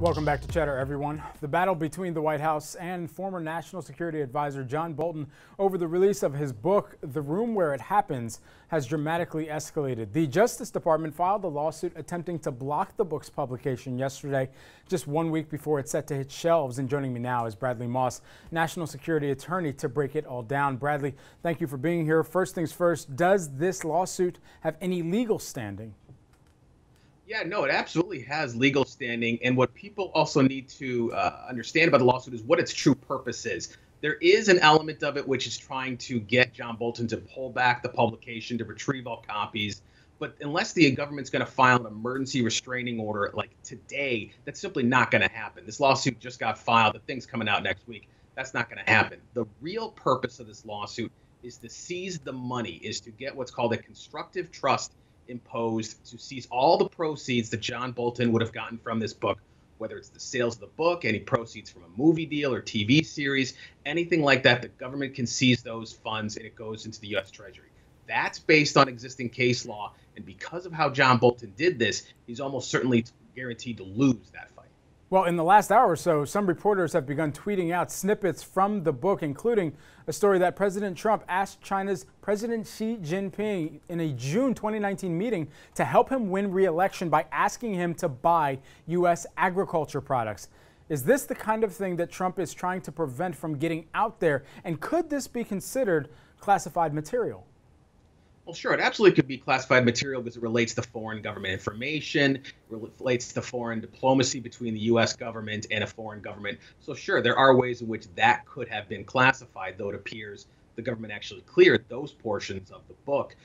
Welcome back to Cheddar, everyone. The battle between the White House and former National Security Advisor John Bolton over the release of his book, The Room Where It Happens, has dramatically escalated. The Justice Department filed a lawsuit attempting to block the book's publication yesterday, just 1 week before it's set to hit shelves. And joining me now is Bradley Moss, National Security Attorney, to break it all down. Bradley, thank you for being here. First things first, does this lawsuit have any legal standing? Yeah, no, it absolutely has legal standing. And what people also need to understand about the lawsuit is what its true purpose is. There is an element of it which is trying to get John Bolton to pull back the publication, to retrieve all copies. But unless the government's going to file an emergency restraining order like today, that's simply not going to happen. This lawsuit just got filed. The thing's coming out next week. That's not going to happen. The real purpose of this lawsuit is to seize the money, is to get what's called a constructive trust imposed to seize all the proceeds that John Bolton would have gotten from this book, whether it's the sales of the book, any proceeds from a movie deal or TV series, anything like that. The government can seize those funds and it goes into the U.S. Treasury. That's based on existing case law. And because of how John Bolton did this, he's almost certainly guaranteed to lose that fight. Well, in the last hour or so, some reporters have begun tweeting out snippets from the book, including a story that President Trump asked China's President Xi Jinping in a June 2019 meeting to help him win re-election by asking him to buy U.S. agriculture products. Is this the kind of thing that Trump is trying to prevent from getting out there? And could this be considered classified material? Well, sure, it absolutely could be classified material because it relates to foreign government information, relates to foreign diplomacy between the U.S. government and a foreign government. So, sure, there are ways in which that could have been classified, though it appears the government actually cleared those portions of the book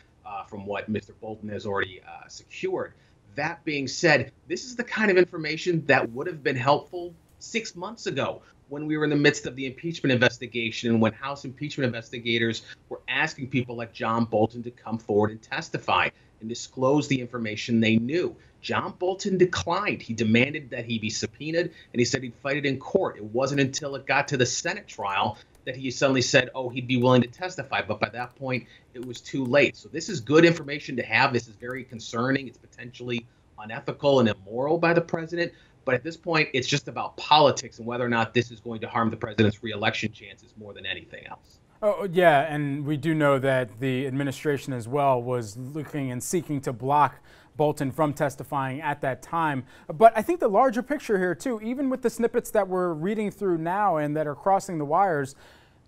from what Mr. Bolton has already secured. That being said, this is the kind of information that would have been helpful 6 months ago, when we were in the midst of the impeachment investigation and when House impeachment investigators were asking people like John Bolton to come forward and testify and disclose the information they knew. John Bolton declined. He demanded that he be subpoenaed, and he said he'd fight it in court. It wasn't until it got to the Senate trial that he suddenly said, oh, he'd be willing to testify. But by that point, it was too late. So this is good information to have. This is very concerning. It's potentially unethical and immoral by the president. But at this point, it's just about politics and whether or not this is going to harm the president's reelection chances more than anything else. Oh, yeah, and we do know that the administration as well was looking and seeking to block Bolton from testifying at that time. But I think the larger picture here, too, even with the snippets that we're reading through now and that are crossing the wires,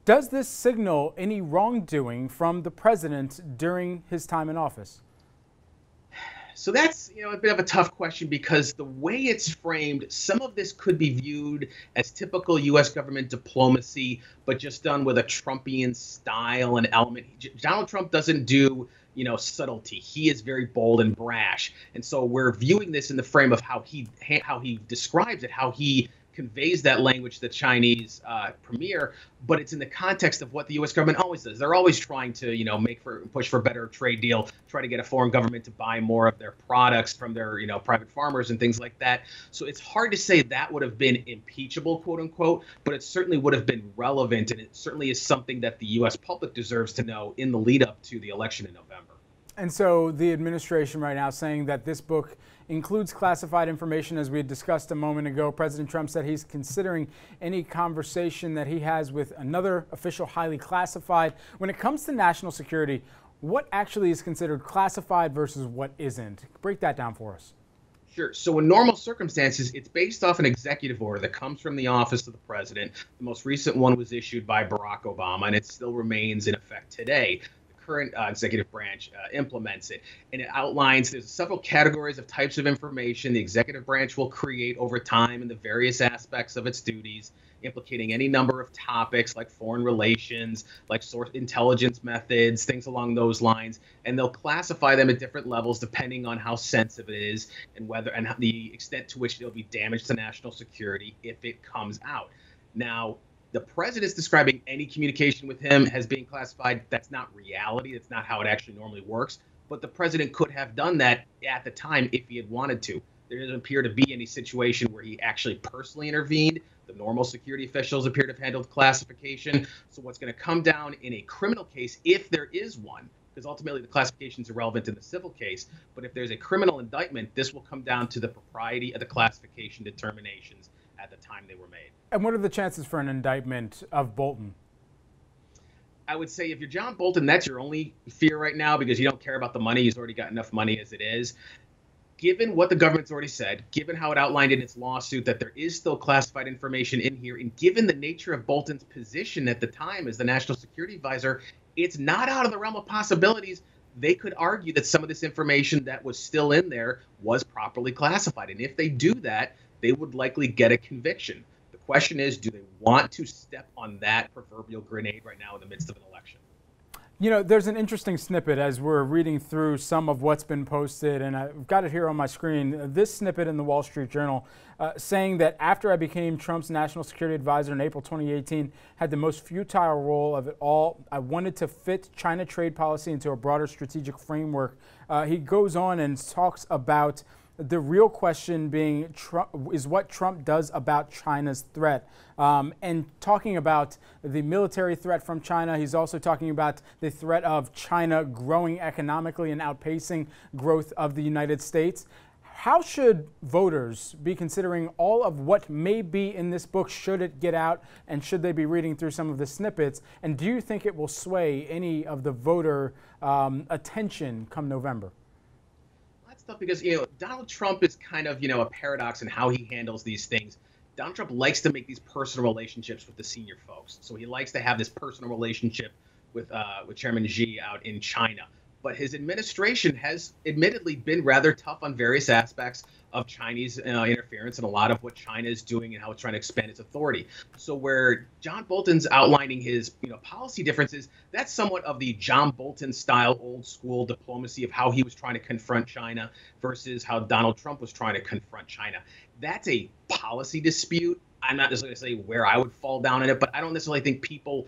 does this signal any wrongdoing from the president during his time in office? So that's, you know, a bit of a tough question because the way it's framed, some of this could be viewed as typical U.S. government diplomacy, but just done with a Trumpian style and element. Donald Trump doesn't do, you know, subtlety. He is very bold and brash. And so we're viewing this in the frame of how he describes it, how he conveys that language to the Chinese premier, but it's in the context of what the U.S. government always does. They're always trying to, you know, push for a better trade deal, try to get a foreign government to buy more of their products from their, you know, private farmers and things like that. So it's hard to say that would have been impeachable, quote unquote, but it certainly would have been relevant, and it certainly is something that the U.S. public deserves to know in the lead up to the election in November. And so the administration right now saying that this book includes classified information, as we had discussed a moment ago. President Trump said he's considering any conversation that he has with another official highly classified. When it comes to national security, what actually is considered classified versus what isn't? Break that down for us. Sure. So in normal circumstances, it's based off an executive order that comes from the office of the president. The most recent one was issued by Barack Obama, and it still remains in effect today. Current executive branch implements it, and it outlines there's several categories of types of information the executive branch will create over time in the various aspects of its duties, implicating any number of topics like foreign relations, like source intelligence methods, things along those lines, and they'll classify them at different levels depending on how sensitive it is and whether and the extent to which there'll be damage to national security if it comes out. Now, the president's describing any communication with him as being classified. That's not reality. That's not how it actually normally works. But the president could have done that at the time if he had wanted to. There doesn't appear to be any situation where he actually personally intervened. The normal security officials appear to have handled classification. So what's going to come down in a criminal case, if there is one, because ultimately the classifications are relevant in the civil case. But if there's a criminal indictment, this will come down to the propriety of the classification determinations at the time they were made. And what are the chances for an indictment of Bolton? I would say if you're John Bolton, that's your only fear right now, because you don't care about the money. He's already got enough money as it is. Given what the government's already said, given how it outlined in its lawsuit that there is still classified information in here, and given the nature of Bolton's position at the time as the National Security Advisor, it's not out of the realm of possibilities. They could argue that some of this information that was still in there was properly classified. And if they do that, they would likely get a conviction. The question is, do they want to step on that proverbial grenade right now in the midst of an election? You know, there's an interesting snippet as we're reading through some of what's been posted, and I've got it here on my screen. This snippet in the Wall Street Journal saying that after I became Trump's National Security Advisor in April 2018, had the most futile role of it all. I wanted to fit China trade policy into a broader strategic framework. He goes on and talks about the real question being is what Trump does about China's threat. And talking about the military threat from China, he's also talking about the threat of China growing economically and outpacing growth of the United States. How should voters be considering all of what may be in this book, should it get out, and should they be reading through some of the snippets? And do you think it will sway any of the voter attention come November? Because, you know, Donald Trump is kind of, you know, a paradox in how he handles these things. Donald Trump likes to make these personal relationships with the senior folks. So he likes to have this personal relationship with Chairman Xi out in China. But his administration has admittedly been rather tough on various aspects of Chinese interference and a lot of what China is doing and how it's trying to expand its authority. So where John Bolton's outlining his policy differences, that's somewhat of the John Bolton style old school diplomacy of how he was trying to confront China versus how Donald Trump was trying to confront China. That's a policy dispute. I'm not necessarily going to say where I would fall down in it, but I don't necessarily think people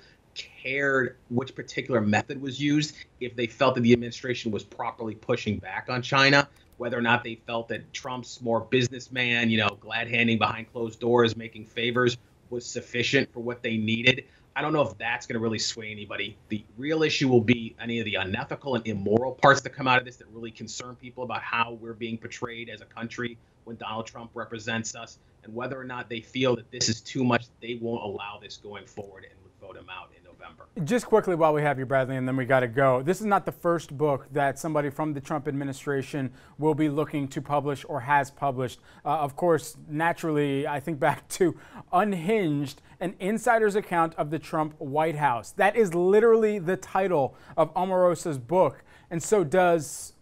cared which particular method was used if they felt that the administration was properly pushing back on China, whether or not they felt that Trump's more businessman, glad-handing behind closed doors, making favors was sufficient for what they needed. I don't know if that's going to really sway anybody. The real issue will be any of the unethical and immoral parts that come out of this that really concern people about how we're being portrayed as a country when Donald Trump represents us, and whether or not they feel that this is too much, they won't allow this going forward and would vote him out in November. Just quickly while we have you, Bradley, and then we got to go. This is not the first book that somebody from the Trump administration will be looking to publish or has published. Of course, naturally, I think back to Unhinged, an insider's account of the Trump White House. That is literally the title of Omarosa's book. And so does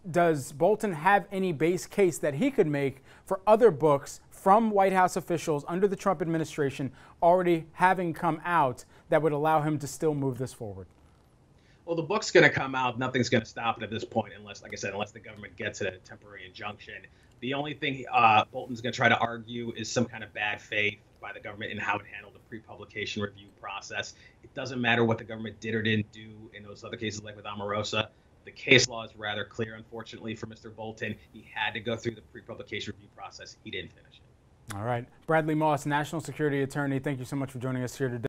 Bolton have any base case that he could make for other books from White House officials under the Trump administration already having come out that would allow him to still move this forward? Well, the book's going to come out. Nothing's going to stop it at this point unless, like I said, unless the government gets it at a temporary injunction. The only thing Bolton's going to try to argue is some kind of bad faith by the government in how it handled the pre-publication review process. It doesn't matter what the government did or didn't do in those other cases like with Omarosa. The case law is rather clear, unfortunately, for Mr. Bolton. He had to go through the pre-publication review process. He didn't finish it. All right. Bradley Moss, National Security Attorney, thank you so much for joining us here today.